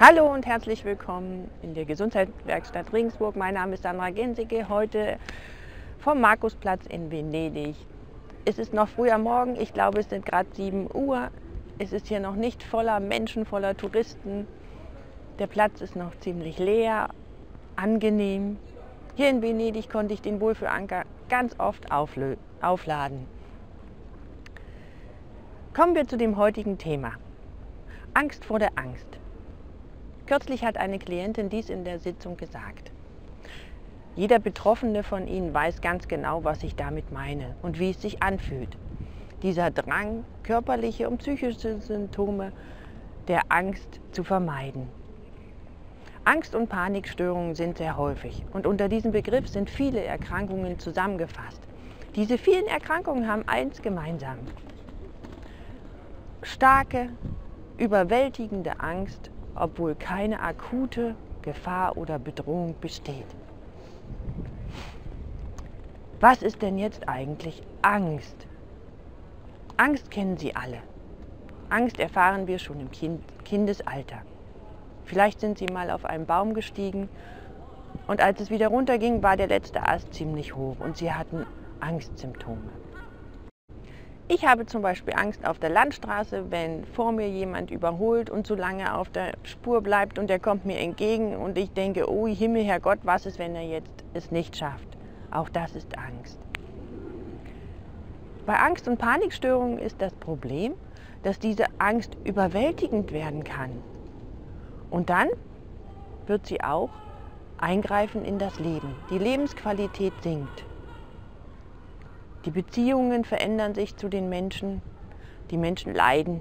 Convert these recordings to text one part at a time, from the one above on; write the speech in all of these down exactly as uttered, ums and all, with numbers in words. Hallo und herzlich willkommen in der Gesundheitswerkstatt Regensburg. Mein Name ist Sandra Gensicke, heute vom Markusplatz in Venedig. Es ist noch früh am Morgen, ich glaube es sind gerade sieben Uhr. Es ist hier noch nicht voller Menschen, voller Touristen. Der Platz ist noch ziemlich leer, angenehm. Hier in Venedig konnte ich den Wohlfühlanker ganz oft aufladen. Kommen wir zu dem heutigen Thema. Angst vor der Angst. Kürzlich hat eine Klientin dies in der Sitzung gesagt. Jeder Betroffene von Ihnen weiß ganz genau, was ich damit meine und wie es sich anfühlt. Dieser Drang, körperliche und psychische Symptome der Angst zu vermeiden. Angst- und Panikstörungen sind sehr häufig und unter diesem Begriff sind viele Erkrankungen zusammengefasst. Diese vielen Erkrankungen haben eins gemeinsam: starke, überwältigende Angst, obwohl keine akute Gefahr oder Bedrohung besteht. Was ist denn jetzt eigentlich Angst? Angst kennen Sie alle. Angst erfahren wir schon im Kind- Kindesalter. Vielleicht sind Sie mal auf einen Baum gestiegen und als es wieder runterging, war der letzte Ast ziemlich hoch und Sie hatten Angstsymptome. Ich habe zum Beispiel Angst auf der Landstraße, wenn vor mir jemand überholt und zu lange auf der Spur bleibt und er kommt mir entgegen und ich denke, oh Himmel, Herrgott, was ist, wenn er jetzt es nicht schafft? Auch das ist Angst. Bei Angst- und Panikstörungen ist das Problem, dass diese Angst überwältigend werden kann. Und dann wird sie auch eingreifen in das Leben. Die Lebensqualität sinkt. Die Beziehungen verändern sich zu den Menschen, die Menschen leiden.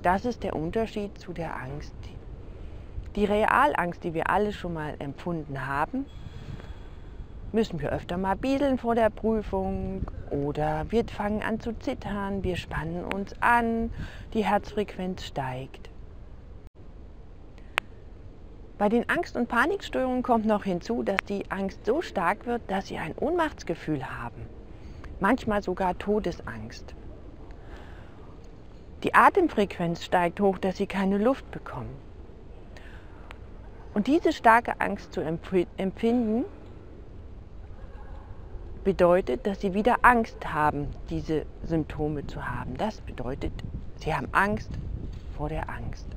Das ist der Unterschied zu der Angst. Die Realangst, die wir alle schon mal empfunden haben, müssen wir öfter mal bieseln vor der Prüfung oder wir fangen an zu zittern, wir spannen uns an, die Herzfrequenz steigt. Bei den Angst- und Panikstörungen kommt noch hinzu, dass die Angst so stark wird, dass sie ein Ohnmachtsgefühl haben. Manchmal sogar Todesangst. Die Atemfrequenz steigt hoch, dass sie keine Luft bekommen. Und diese starke Angst zu empfinden, bedeutet, dass sie wieder Angst haben, diese Symptome zu haben. Das bedeutet, sie haben Angst vor der Angst.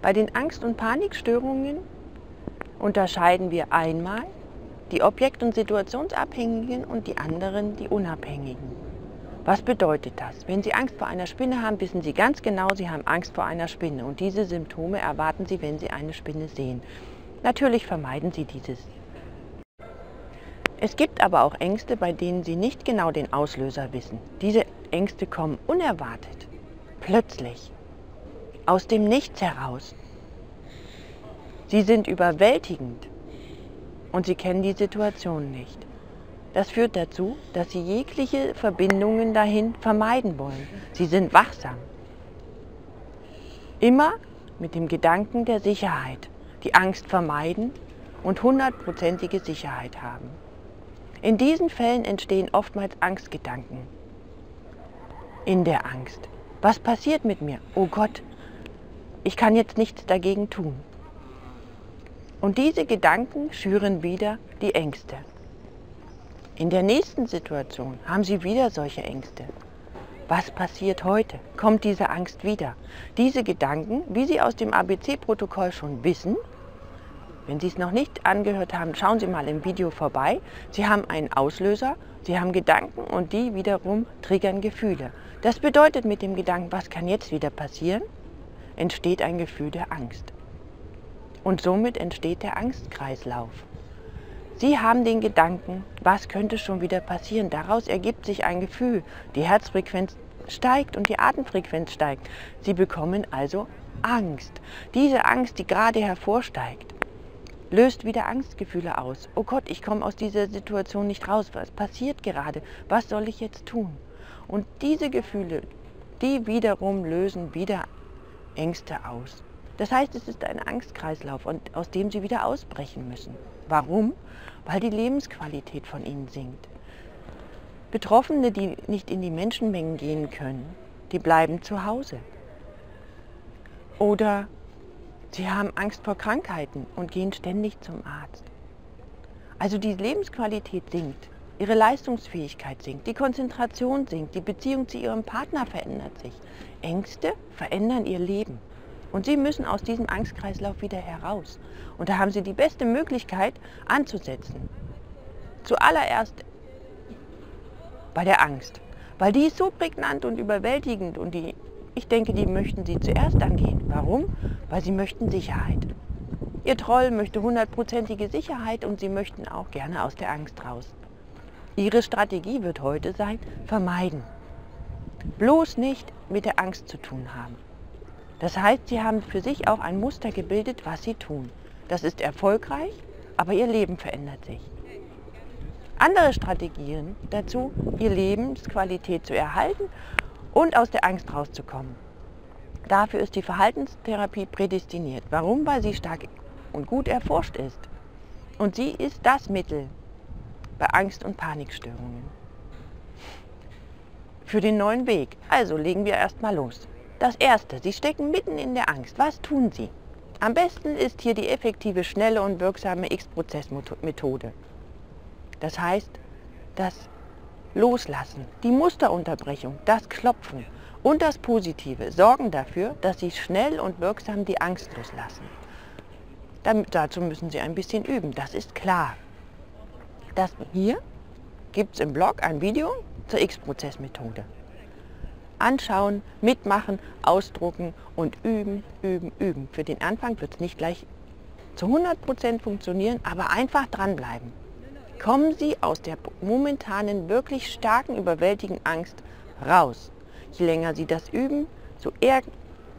Bei den Angst- und Panikstörungen unterscheiden wir einmal die objekt- und situationsabhängigen und die anderen, die unabhängigen. Was bedeutet das? Wenn Sie Angst vor einer Spinne haben, wissen Sie ganz genau, Sie haben Angst vor einer Spinne. Und diese Symptome erwarten Sie, wenn Sie eine Spinne sehen. Natürlich vermeiden Sie dieses. Es gibt aber auch Ängste, bei denen Sie nicht genau den Auslöser wissen. Diese Ängste kommen unerwartet, plötzlich, aus dem Nichts heraus. Sie sind überwältigend. Und sie kennen die Situation nicht. Das führt dazu, dass sie jegliche Verbindungen dahin vermeiden wollen. Sie sind wachsam. Immer mit dem Gedanken der Sicherheit, die Angst vermeiden und hundertprozentige Sicherheit haben. In diesen Fällen entstehen oftmals Angstgedanken. In der Angst. Was passiert mit mir? Oh Gott, ich kann jetzt nichts dagegen tun. Und diese Gedanken schüren wieder die Ängste. In der nächsten Situation haben Sie wieder solche Ängste. Was passiert heute? Kommt diese Angst wieder? Diese Gedanken, wie Sie aus dem A B C-Protokoll schon wissen, wenn Sie es noch nicht angehört haben, schauen Sie mal im Video vorbei. Sie haben einen Auslöser, Sie haben Gedanken und die wiederum triggern Gefühle. Das bedeutet mit dem Gedanken, was kann jetzt wieder passieren, entsteht ein Gefühl der Angst. Und somit entsteht der Angstkreislauf. Sie haben den Gedanken, was könnte schon wieder passieren? Daraus ergibt sich ein Gefühl. Die Herzfrequenz steigt und die Atemfrequenz steigt. Sie bekommen also Angst. Diese Angst, die gerade hervorsteigt, löst wieder Angstgefühle aus. Oh Gott, ich komme aus dieser Situation nicht raus. Was passiert gerade? Was soll ich jetzt tun? Und diese Gefühle, die wiederum lösen wieder Ängste aus. Das heißt, es ist ein Angstkreislauf, und aus dem Sie wieder ausbrechen müssen. Warum? Weil die Lebensqualität von Ihnen sinkt. Betroffene, die nicht in die Menschenmengen gehen können, die bleiben zu Hause. Oder sie haben Angst vor Krankheiten und gehen ständig zum Arzt. Also die Lebensqualität sinkt, ihre Leistungsfähigkeit sinkt, die Konzentration sinkt, die Beziehung zu ihrem Partner verändert sich. Ängste verändern ihr Leben. Und sie müssen aus diesem Angstkreislauf wieder heraus. Und da haben sie die beste Möglichkeit anzusetzen. Zuallererst bei der Angst. Weil die ist so prägnant und überwältigend und die, ich denke, die möchten sie zuerst angehen. Warum? Weil sie möchten Sicherheit. Ihr Troll möchte hundertprozentige Sicherheit und sie möchten auch gerne aus der Angst raus. Ihre Strategie wird heute sein, vermeiden. Bloß nicht mit der Angst zu tun haben. Das heißt, sie haben für sich auch ein Muster gebildet, was sie tun. Das ist erfolgreich, aber ihr Leben verändert sich. Andere Strategien dazu, ihr Lebensqualität zu erhalten und aus der Angst rauszukommen. Dafür ist die Verhaltenstherapie prädestiniert. Warum? Weil sie stark und gut erforscht ist. Und sie ist das Mittel bei Angst- und Panikstörungen. Für den neuen Weg. Also legen wir erstmal los. Das erste, Sie stecken mitten in der Angst. Was tun Sie? Am besten ist hier die effektive, schnelle und wirksame X-Prozess-Methode. Das heißt, das Loslassen, die Musterunterbrechung, das Klopfen und das Positive sorgen dafür, dass Sie schnell und wirksam die Angst loslassen. Damit, dazu müssen Sie ein bisschen üben, das ist klar. Das hier gibt es im Blog ein Video zur X-Prozess-Methode. Anschauen, mitmachen, ausdrucken und üben, üben, üben. Für den Anfang wird es nicht gleich zu hundert Prozent funktionieren, aber einfach dranbleiben. Kommen Sie aus der momentanen, wirklich starken, überwältigenden Angst raus. Je länger Sie das üben, so eher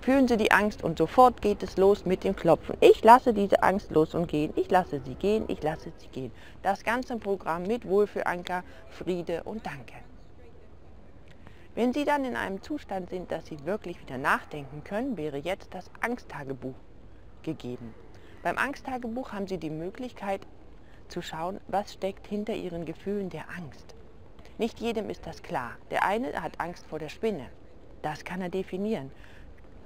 fühlen Sie die Angst und sofort geht es los mit dem Klopfen. Ich lasse diese Angst los und gehen, ich lasse sie gehen, ich lasse sie gehen. Das ganze Programm mit Wohlfühlanker, Friede und Danke. Wenn Sie dann in einem Zustand sind, dass Sie wirklich wieder nachdenken können, wäre jetzt das Angsttagebuch gegeben. Beim Angsttagebuch haben Sie die Möglichkeit zu schauen, was steckt hinter Ihren Gefühlen der Angst. Nicht jedem ist das klar. Der eine hat Angst vor der Spinne. Das kann er definieren.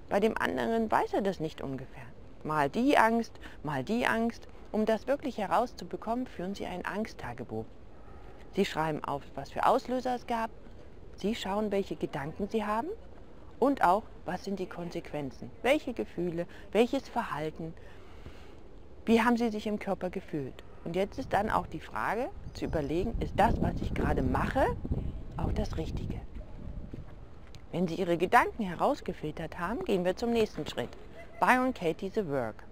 Bei dem anderen weiß er das nicht ungefähr. Mal die Angst, mal die Angst. Um das wirklich herauszubekommen, führen Sie ein Angsttagebuch. Sie schreiben auf, was für Auslöser es gab. Sie schauen, welche Gedanken Sie haben und auch, was sind die Konsequenzen, welche Gefühle, welches Verhalten, wie haben Sie sich im Körper gefühlt. Und jetzt ist dann auch die Frage zu überlegen, ist das, was ich gerade mache, auch das Richtige. Wenn Sie Ihre Gedanken herausgefiltert haben, gehen wir zum nächsten Schritt. Byron Katie, The Work.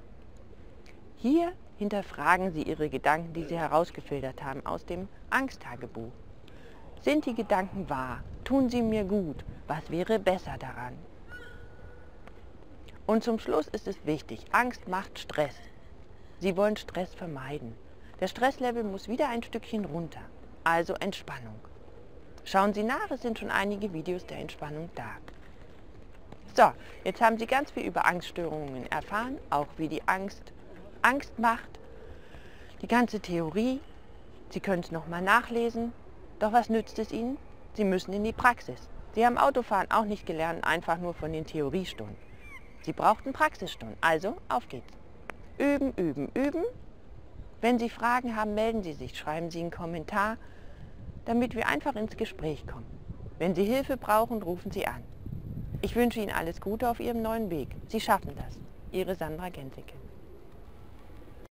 Hier hinterfragen Sie Ihre Gedanken, die Sie herausgefiltert haben aus dem Angsttagebuch. Sind die Gedanken wahr? Tun sie mir gut? Was wäre besser daran? Und zum Schluss ist es wichtig, Angst macht Stress. Sie wollen Stress vermeiden. Der Stresslevel muss wieder ein Stückchen runter, also Entspannung. Schauen Sie nach, es sind schon einige Videos der Entspannung da. So, jetzt haben Sie ganz viel über Angststörungen erfahren, auch wie die Angst Angst macht, die ganze Theorie. Sie können es nochmal nachlesen. Doch was nützt es Ihnen? Sie müssen in die Praxis. Sie haben Autofahren auch nicht gelernt, einfach nur von den Theoriestunden. Sie brauchten Praxisstunden, also auf geht's. Üben, üben, üben. Wenn Sie Fragen haben, melden Sie sich, schreiben Sie einen Kommentar, damit wir einfach ins Gespräch kommen. Wenn Sie Hilfe brauchen, rufen Sie an. Ich wünsche Ihnen alles Gute auf Ihrem neuen Weg. Sie schaffen das. Ihre Sandra Gensicke.